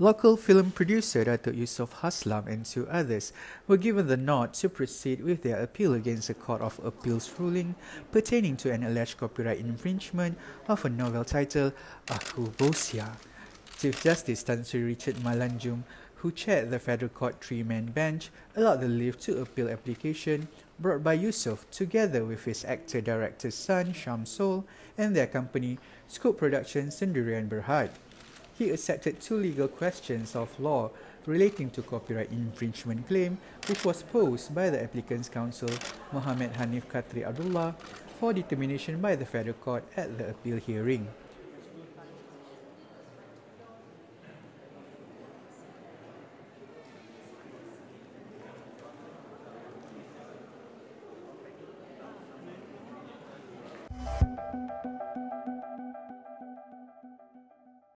Local film producer Datuk Yusof Haslam and two others were given the nod to proceed with their appeal against a Court of Appeals ruling pertaining to an alleged copyright infringement of a novel titled Aku Bohsia. Chief Justice Tan Sri Richard Malanjum, who chaired the Federal Court three-man bench, allowed the leave to appeal application brought by Yusof together with his actor-director's son Shamsul and their company Scoop Production Sendirian Berhad. He accepted two legal questions of law relating to copyright infringement claim which was posed by the applicant's counsel Muhammad Hanif Khatri Abdullah for determination by the Federal Court at the appeal hearing.